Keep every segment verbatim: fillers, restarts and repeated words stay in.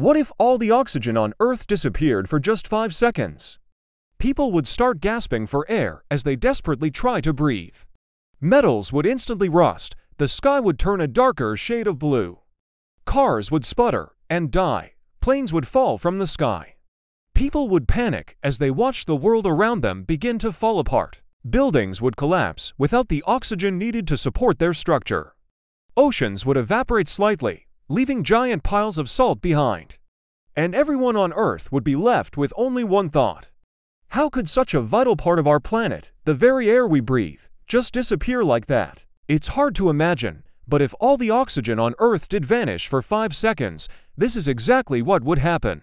What if all the oxygen on Earth disappeared for just five seconds? People would start gasping for air as they desperately try to breathe. Metals would instantly rust, the sky would turn a darker shade of blue. Cars would sputter and die, planes would fall from the sky. People would panic as they watched the world around them begin to fall apart. Buildings would collapse without the oxygen needed to support their structure. Oceans would evaporate slightly, leaving giant piles of salt behind. And everyone on Earth would be left with only one thought. How could such a vital part of our planet, the very air we breathe, just disappear like that? It's hard to imagine, but if all the oxygen on Earth did vanish for five seconds, this is exactly what would happen.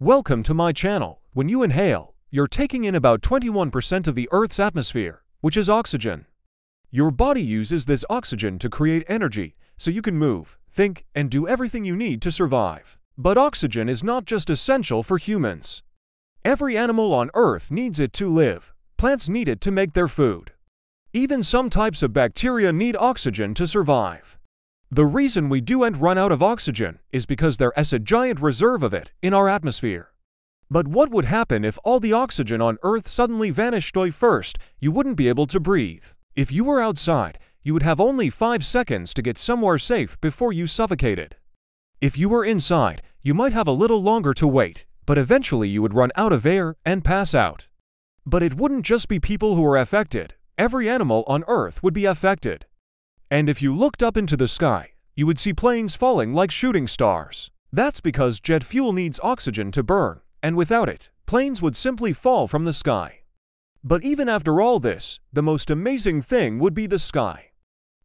Welcome to my channel. When you inhale, you're taking in about twenty-one percent of the Earth's atmosphere, which is oxygen. Your body uses this oxygen to create energy, so you can move, think, and do everything you need to survive. But oxygen is not just essential for humans. Every animal on Earth needs it to live. Plants need it to make their food. Even some types of bacteria need oxygen to survive. The reason we do and run out of oxygen is because there is a giant reserve of it in our atmosphere. But what would happen if all the oxygen on Earth suddenly vanished? First, you wouldn't be able to breathe. If you were outside, you would have only five seconds to get somewhere safe before you suffocated. If you were inside, you might have a little longer to wait, but eventually you would run out of air and pass out. But it wouldn't just be people who are affected. Every animal on Earth would be affected. And if you looked up into the sky, you would see planes falling like shooting stars. That's because jet fuel needs oxygen to burn, and without it, planes would simply fall from the sky. But even after all this, the most amazing thing would be the sky.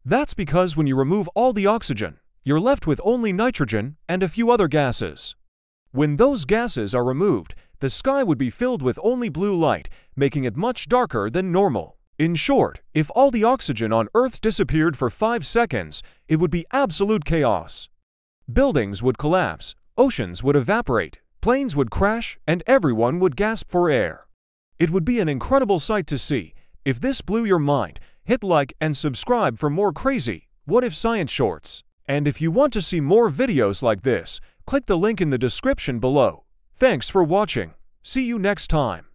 That's because when you remove all the oxygen, you're left with only nitrogen and a few other gases. When those gases are removed, the sky would be filled with only blue light, making it much darker than normal. In short, if all the oxygen on Earth disappeared for five seconds, it would be absolute chaos. Buildings would collapse, oceans would evaporate, planes would crash, and everyone would gasp for air. It would be an incredible sight to see. If this blew your mind, hit like and subscribe for more crazy What If Science Shorts. And if you want to see more videos like this, click the link in the description below. Thanks for watching. See you next time.